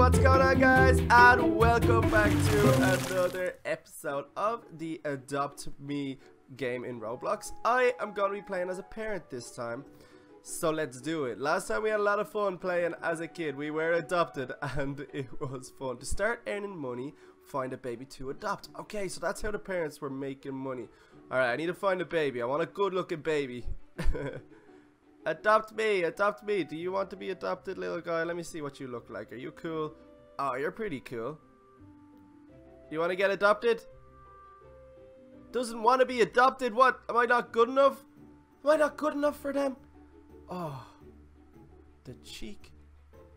what's going on, guys, and welcome back to another episode of the Adopt Me game in Roblox. I am gonna be playing as a parent this time, so let's do it. Last time we had a lot of fun playing as a kid. We were adopted and it was fun. To start earning money, find a baby to adopt. Okay, so that's how the parents were making money. Alright, I need to find a baby. I want a good looking baby. Adopt me, adopt me. Do you want to be adopted, little guy? Let me see what you look like. Are you cool? Oh, you're pretty cool. You want to get adopted? Doesn't want to be adopted? What? Am I not good enough? Am I not good enough for them? Oh, the cheek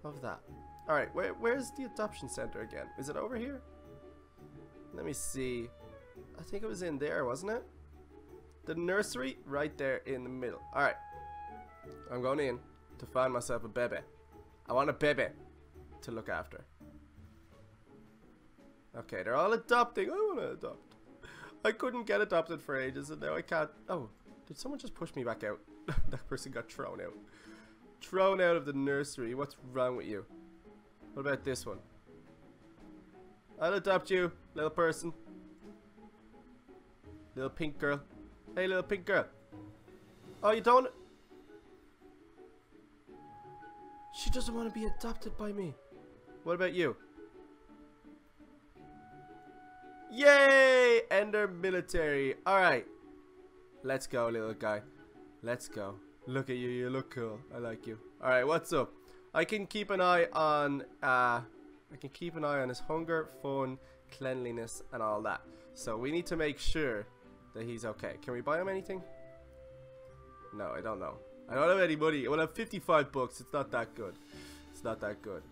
of that. Alright, where's the adoption center again? Is it over here? Let me see. I think it was in there, wasn't it? The nursery right there in the middle. Alright. I'm going in to find myself a baby. I want a baby to look after. Okay, they're all adopting. I want to adopt. I couldn't get adopted for ages and now I can't. Oh, did someone just push me back out? That person got thrown out. Thrown out of the nursery. What's wrong with you? What about this one? I'll adopt you, little person. Little pink girl. Hey, little pink girl. Oh, you don't? She doesn't want to be adopted by me. What about you? Yay! Ender military. Alright. Let's go, little guy. Let's go. Look at you. You look cool. I like you. Alright, what's up? I can keep an eye on... I can keep an eye on his hunger, fun, cleanliness, and all that. So we need to make sure that he's okay. Can we buy him anything? No, I don't know. I don't have any money. Well, I have 55 bucks. It's not that good. It's not that good.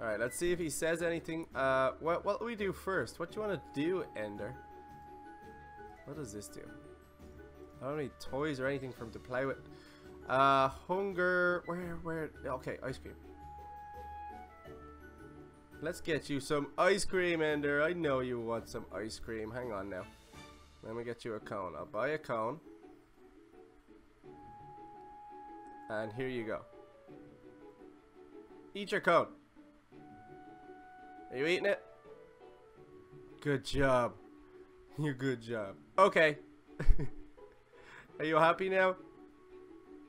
Alright, let's see if he says anything. What do we do first? What do you want to do, Ender? What does this do? I don't need toys or anything for him to play with. Hunger. Where? Okay, ice cream. Let's get you some ice cream, Ender. I know you want some ice cream. Hang on now. Let me get you a cone. I'll buy a cone. And here you go. Eat your cone. Are you eating it? Good job. You good job. Okay. Are you happy now?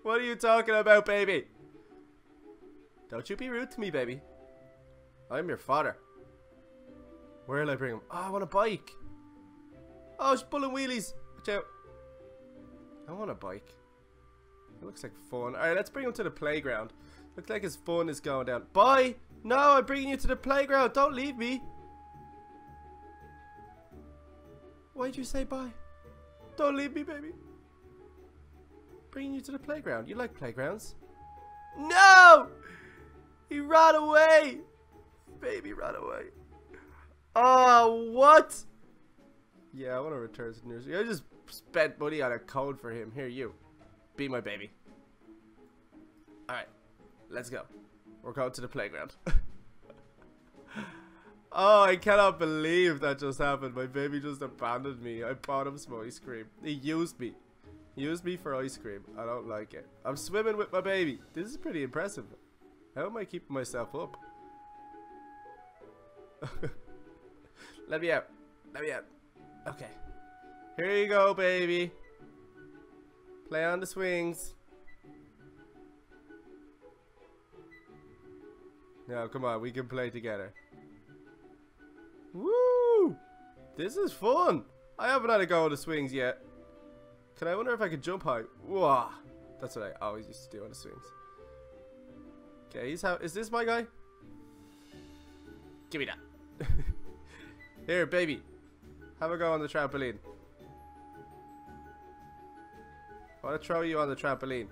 What are you talking about, baby? Don't you be rude to me, baby. I'm your father. Where'll I bring him? Oh, I want a bike. Oh, it's pulling wheelies. Watch out. I want a bike. It looks like fun. Alright, let's bring him to the playground. Looks like his fun is going down. Bye! No, I'm bringing you to the playground. Don't leave me. Why'd you say bye? Don't leave me, baby. Bringing you to the playground. You like playgrounds? No! He ran away. Baby ran away. Oh, what? Yeah, I want to return to the nursery. I just spent money on a code for him. Here, you. Be my baby. Alright, let's go. We're going to the playground. Oh, I cannot believe that just happened. My baby just abandoned me. I bought him some ice cream. He used me. He used me for ice cream. I don't like it. I'm swimming with my baby. This is pretty impressive. How am I keeping myself up? Let me out. Let me out. Okay. Here you go, baby. Play on the swings. No, come on, we can play together. Woo! This is fun. I haven't had a go on the swings yet. Can I wonder if I could jump high? Whoa! That's what I always used to do on the swings. Okay, is this my guy? Give me that. Here, baby. Have a go on the trampoline. I want to throw you on the trampoline.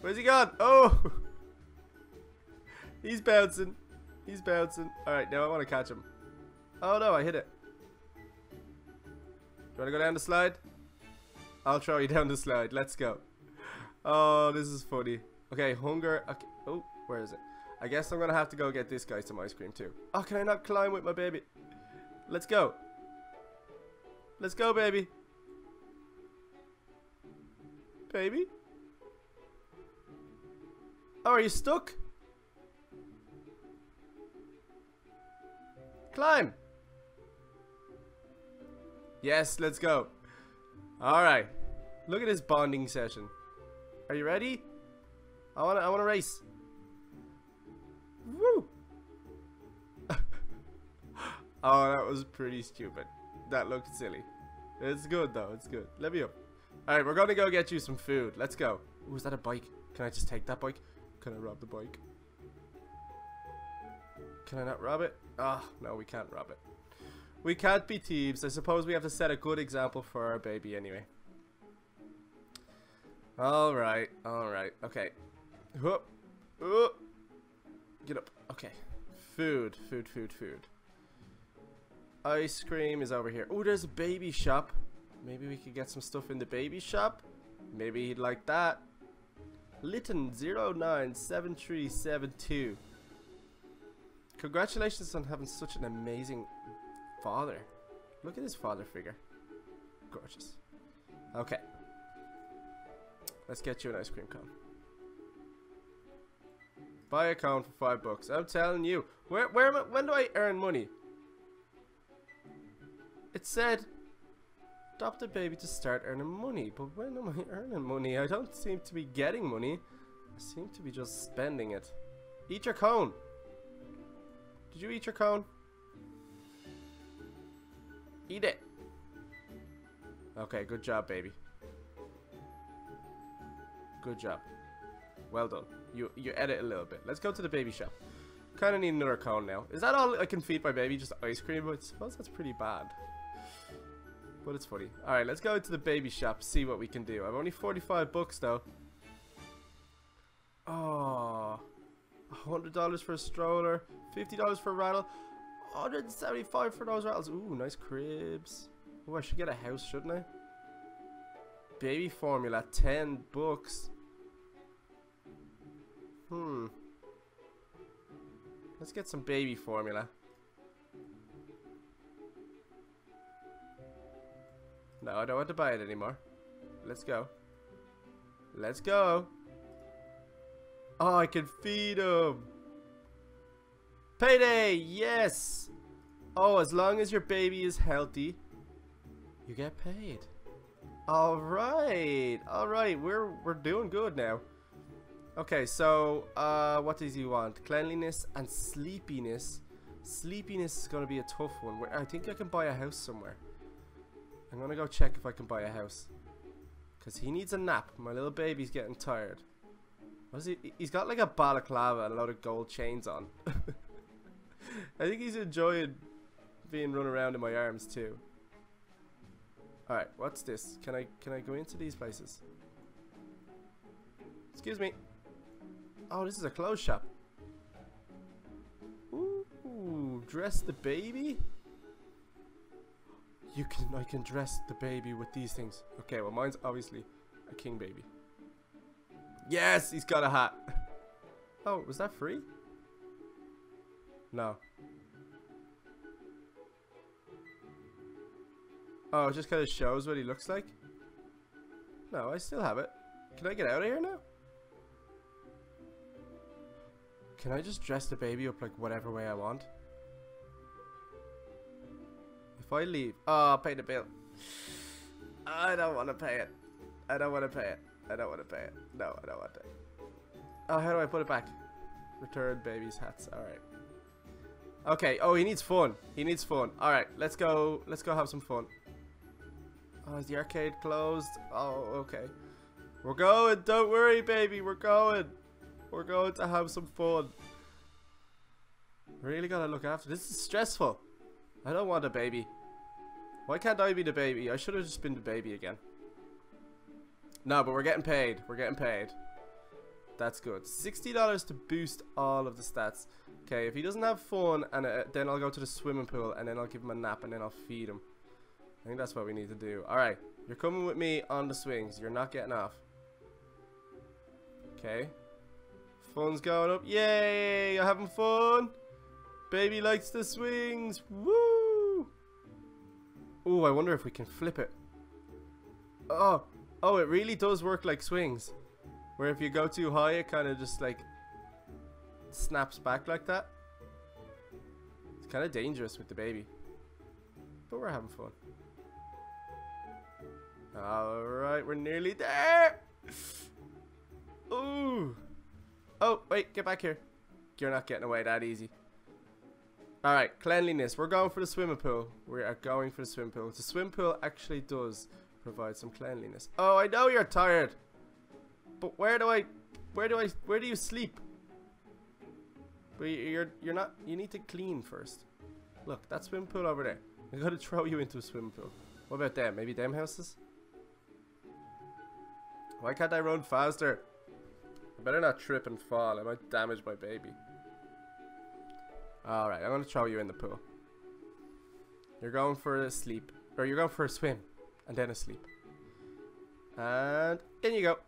Where's he gone? Oh! He's bouncing. He's bouncing. Alright, now I want to catch him. Oh no, I hit it. Do you want to go down the slide? I'll throw you down the slide. Let's go. Oh, this is funny. Okay, hunger. Okay. Oh, where is it? I guess I'm going to have to go get this guy some ice cream too. Oh, can I not climb with my baby? Let's go. Let's go, baby. Baby? Oh, are you stuck? Climb. Yes, let's go. Alright. Look at this bonding session. Are you ready? I wanna race. Woo! Oh, that was pretty stupid. That looked silly. It's good though, it's good. Let me up. Alright, we're gonna go get you some food. Let's go. Ooh, is that a bike? Can I just take that bike? Can I rob the bike? Can I not rob it? Ah, no, we can't rob it. We can't be thieves. I suppose we have to set a good example for our baby anyway. Alright, alright, okay. Whoop. Whoop. Get up. Okay. Food, food, food, food. Ice cream is over here. Oh, there's a baby shop. Maybe we could get some stuff in the baby shop. Maybe he'd like that. Litton 097372. Congratulations on having such an amazing father. Look at his father figure. Gorgeous. Okay. Let's get you an ice cream cone. Buy a cone for $5. I'm telling you. Where am I, when do I earn money? It said adopt a baby to start earning money, but when am I earning money? I don't seem to be getting money. I seem to be just spending it. Eat your cone. Did you eat your cone? Eat it. Okay, good job, baby. Good job. Well done. You ate it a little bit. Let's go to the baby shop. Kind of need another cone now. Is that all I can feed my baby? Just ice cream? I suppose that's pretty bad. But it's funny. Alright, let's go to the baby shop. See what we can do. I've only $45 though. Oh, $100 for a stroller. $50 for a rattle. $175 for those rattles. Ooh, nice cribs. Ooh, I should get a house, shouldn't I? Baby formula, $10. Hmm. Let's get some baby formula. No, I don't want to buy it anymore. Let's go. Let's go. Oh, I can feed him. Payday, yes. Oh, as long as your baby is healthy, you get paid. Alright, alright, we're doing good now. Okay, so what does he want? Cleanliness and sleepiness. Sleepiness is gonna be a tough one. I think I can buy a house somewhere. I'm gonna go check if I can buy a house, cause he needs a nap. My little baby's getting tired. What is he? He's got like a balaclava and a lot of gold chains on. I think he's enjoying being run around in my arms too. All right, what's this? Can I go into these places? Excuse me. Oh, this is a clothes shop. Ooh, dress the baby. I can dress the baby with these things. Okay, well mine's obviously a king baby. Yes, he's got a hat. Oh, was that free? No. Oh, it just kind of shows what he looks like. No, I still have it. Can I get out of here now? Can I just dress the baby up like whatever way I want? If I leave... Oh, pay the bill. I don't want to pay it. I don't want to pay it. I don't want to pay it. No, I don't want it. Oh, how do I put it back? Return baby's hats. Alright. Okay. Oh, he needs fun. He needs fun. Alright, let's go. Let's go have some fun. Oh, is the arcade closed? Oh, okay. We're going, don't worry baby, we're going. We're going to have some fun. Really gotta look after, this is stressful. I don't want a baby. Why can't I be the baby? I should have just been the baby again. No, but we're getting paid, we're getting paid. That's good, $60 to boost all of the stats. Okay, if he doesn't have fun, and then I'll go to the swimming pool and then I'll give him a nap and then I'll feed him. I think that's what we need to do. Alright, you're coming with me on the swings, you're not getting off. Okay, fun's going up. Yay, you're having fun. Baby likes the swings. Woo! Oh, I wonder if we can flip it. Oh, it really does work like swings, where if you go too high, it kind of just like snaps back like that. It's kind of dangerous with the baby, but we're having fun. All right, we're nearly there. Ooh. Oh, wait, get back here. You're not getting away that easy. All right, cleanliness. We're going for the swimming pool. We are going for the swimming pool. The swimming pool actually does provide some cleanliness. Oh, I know you're tired, but where do you sleep? But you're not. You need to clean first. Look, that swimming pool over there. I'm gonna throw you into a swimming pool. What about them? Maybe them houses? Why can't I run faster? I better not trip and fall. I might damage my baby. Alright, I'm gonna throw you in the pool. You're going for a sleep. Or you're going for a swim. And then a sleep. And in you go.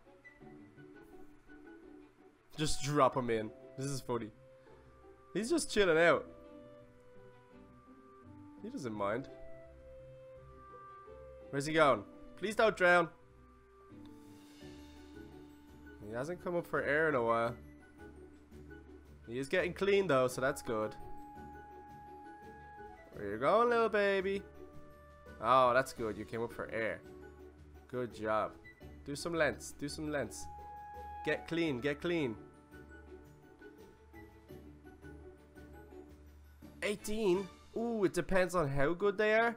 Just drop him in. This is funny. He's just chilling out. He doesn't mind. Where's he going? Please don't drown. He hasn't come up for air in a while. He is getting clean though, so that's good. Where you going, little baby? Oh, that's good. You came up for air. Good job. Do some lengths. Do some lengths. Get clean. Get clean. 18? Ooh, it depends on how good they are.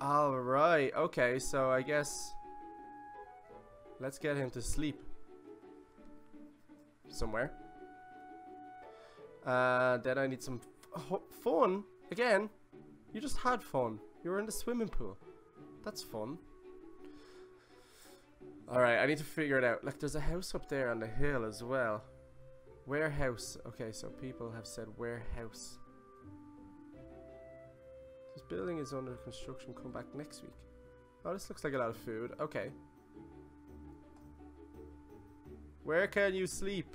Alright, okay, so I guess let's get him to sleep somewhere. Then I need some fun again. You just had fun. You were in the swimming pool. That's fun. Alright, I need to figure it out. Like, there's a house up there on the hill as well. Warehouse. Okay, so people have said warehouse. This building is under construction. Come back next week. Oh, this looks like a lot of food. Okay. Where can you sleep?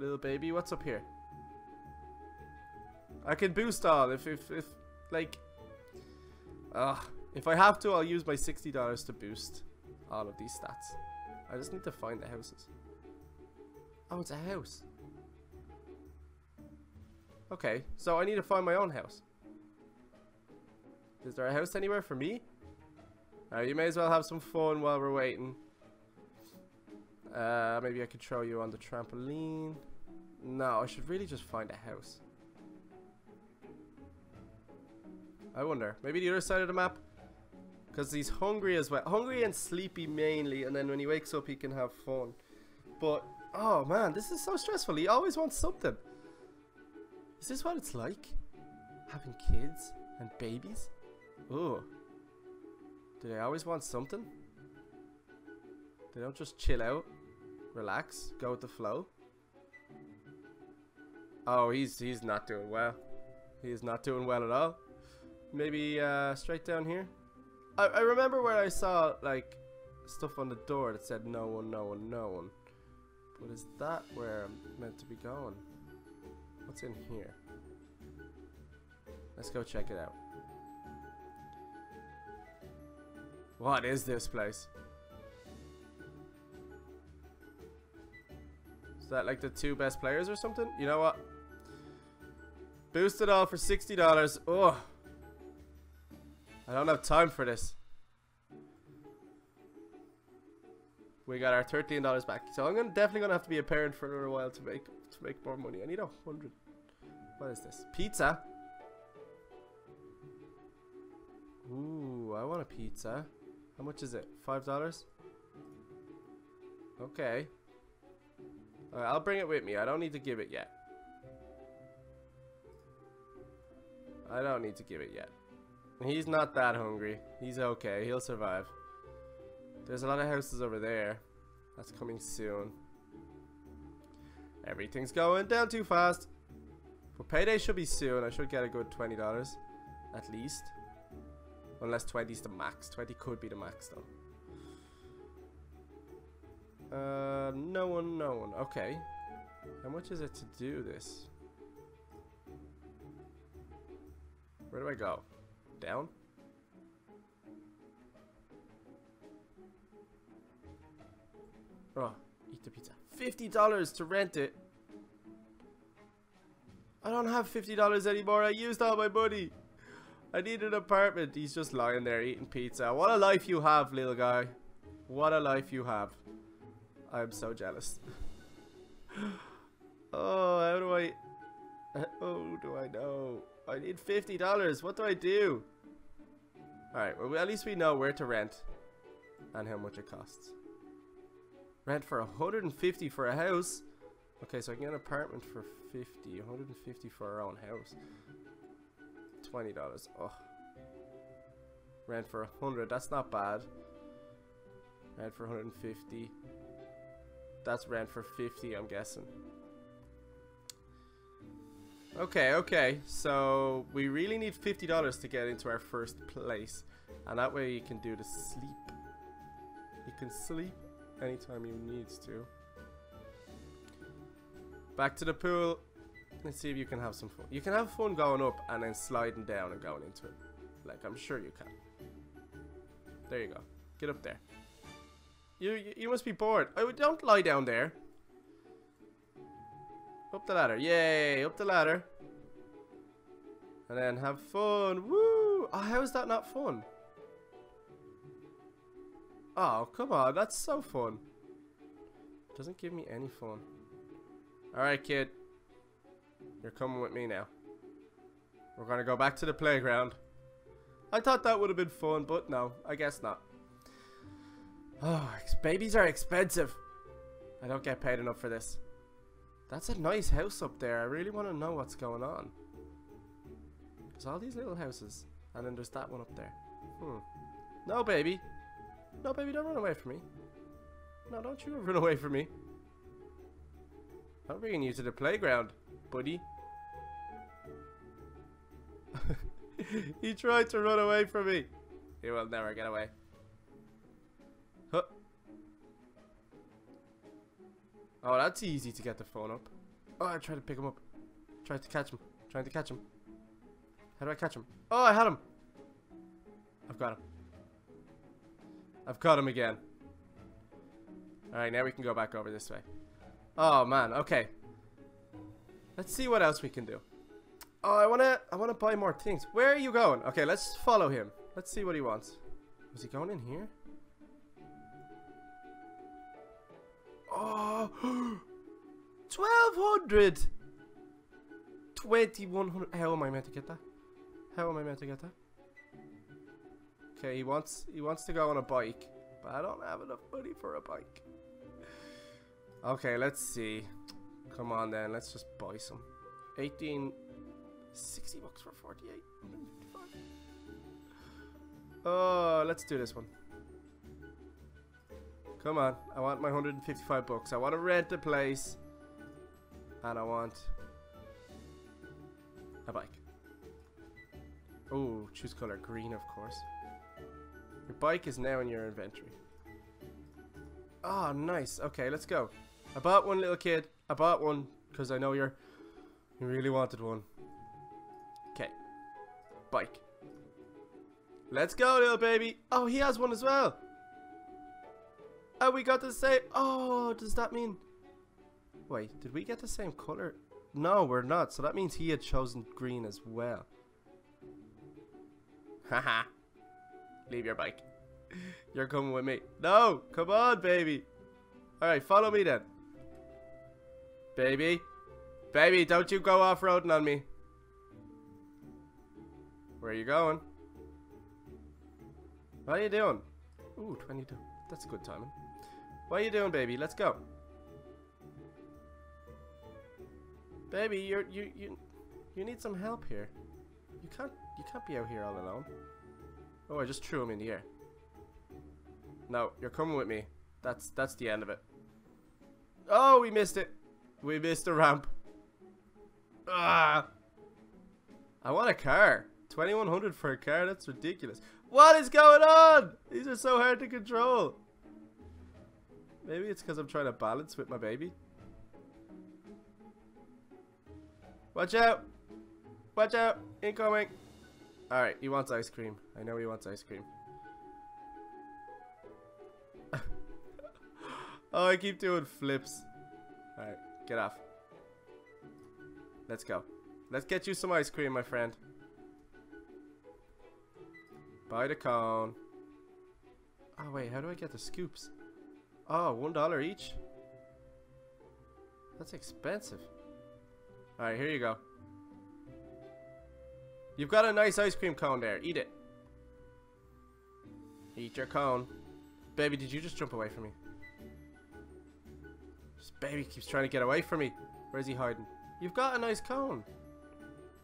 Little baby, what's up here? I can boost all if like... if I have to, I'll use my $60 to boost all of these stats. I just need to find the houses. Oh, it's a house. Okay, so I need to find my own house. Is there a house anywhere for me? You may as well have some fun while we're waiting. Maybe I could throw you on the trampoline. No, I should really just find a house. I wonder. Maybe the other side of the map? Because he's hungry as well. Hungry and sleepy mainly. And then when he wakes up, he can have fun. But, oh man, this is so stressful. He always wants something. Is this what it's like? Having kids and babies? Ooh. Do they always want something? They don't just chill out, relax, go with the flow. Oh, he's not doing well. He is not doing well at all. Maybe straight down here. I remember where I saw like stuff on the door that said no one, no one, no one. But is that where I'm meant to be going? What's in here? Let's go check it out. What is this place? Is that like the two best players or something? You know what? Boost it all for $60. Oh, I don't have time for this. We got our $13 back, so I'm definitely gonna have to be a parent for a little while to make more money. I need 100. What is this? Pizza. Ooh, I want a pizza. How much is it? $5? Okay. Alright, I'll bring it with me. I don't need to give it yet. I don't need to give it yet. He's not that hungry. He's okay. He'll survive. There's a lot of houses over there. That's coming soon. Everything's going down too fast. But payday should be soon. I should get a good $20. At least. Unless 20 is the max. 20 could be the max though. No one, no one. Okay. How much is it to do this? Where do I go? Down? Oh, eat the pizza. $50 to rent it. I don't have $50 anymore. I used all my money. I need an apartment. He's just lying there eating pizza. What a life you have, little guy. What a life you have. I'm so jealous. Oh, how do I know? I need $50. What do I do? Alright, well, at least we know where to rent and how much it costs. Rent for $150 for a house. Okay, so I can get an apartment for $50, $150 for our own house. $20. Oh, rent for $100. That's not bad. Rent for $150. That's rent for $50. I'm guessing. Okay, so we really need $50 to get into our first place, and that way you can do the sleep. You can sleep anytime you need to. Back to the pool. Let's see if you can have some fun. You can have fun going up and then sliding down and going into it. Like, I'm sure you can. There you go. Get up there. You must be bored. Oh, don't lie down there. Up the ladder. Yay, up the ladder. And then have fun. Woo! Oh, how is that not fun? Oh, come on. That's so fun. Doesn't give me any fun. Alright, kid. You're coming with me now. We're going to go back to the playground. I thought that would have been fun, but no. I guess not. Oh, babies are expensive. I don't get paid enough for this. That's a nice house up there. I really want to know what's going on. There's all these little houses. And then there's that one up there. Hmm. No, baby. No, baby, don't run away from me. No, don't you run away from me. I'm bringing you to the playground, buddy. He tried to run away from me. He will never get away. Huh. Oh, that's easy to get the phone up. Oh, I tried to pick him up. Tried to catch him. Trying to catch him. How do I catch him? Oh, I had him. I've got him. I've caught him again. Alright, now we can go back over this way. Oh man, okay. Let's see what else we can do. Oh, I wanna buy more things. Where are you going? Okay, let's follow him. Let's see what he wants. Was he going in here? Oh, 1200! 2100. How am I meant to get that? How am I meant to get that? Okay, he wants to go on a bike, but I don't have enough money for a bike. Okay, let's see. Come on then, let's just buy some. 18, 60 bucks for 48. Oh, let's do this one. Come on, I want my 155 bucks. I want to rent a place, and I want a bike. Oh, choose color green, of course. Your bike is now in your inventory. Ah, nice. Okay, let's go. I bought one, little kid. I bought one because I know you really wanted one. Okay, bike. Let's go, little baby. Oh, he has one as well. Oh, we got the same. Oh, does that mean? Wait, did we get the same color? No, we're not. So that means he had chosen green as well. Haha. Leave your bike. You're coming with me. No, come on, baby. Alright, follow me then. Baby. Baby, don't you go off-roading on me. Where are you going? What are you doing? Ooh, 22. That's good timing. What are you doing, baby? Let's go. Baby, you need some help here. You can't be out here all alone. Oh, I just threw him in the air. No, you're coming with me. That's the end of it. Oh, we missed it. We missed the ramp. Ah! I want a car. 2100 for a car. That's ridiculous. What is going on? These are so hard to control. Maybe it's because I'm trying to balance with my baby. Watch out! Watch out! Incoming! Alright, he wants ice cream. I know he wants ice cream. Oh, I keep doing flips. Alright, get off. Let's go. Let's get you some ice cream, my friend. Buy the cone. Oh wait, how do I get the scoops? Oh, $1 each? That's expensive. Alright, here you go. You've got a nice ice cream cone there. Eat it. Eat your cone. Baby, did you just jump away from me? This baby keeps trying to get away from me. Where is he hiding? You've got a nice cone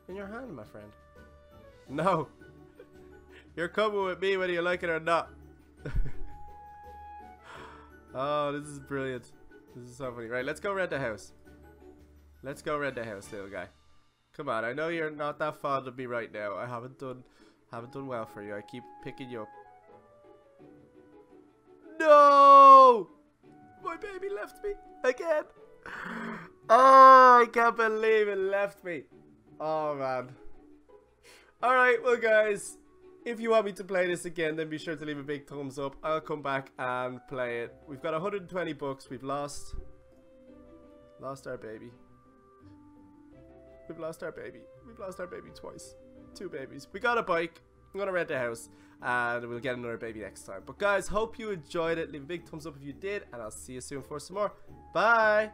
in your hand, my friend. No. You're coming with me whether you like it or not. Oh, this is brilliant. This is so funny. Right, let's go rent the house. Let's go rent the house, little guy. Come on, I know you're not that fond of me right now. I haven't done well for you. I keep picking you up. No! My baby left me again. Oh, I can't believe it left me. Oh, man. Alright, well, guys. If you want me to play this again, then be sure to leave a big thumbs up. I'll come back and play it. We've got 120 bucks. We've lost our baby. We've lost our baby. We've lost our baby twice. Two babies. We got a bike. I'm going to rent a house. And we'll get another baby next time. But guys, hope you enjoyed it. Leave a big thumbs up if you did. And I'll see you soon for some more. Bye.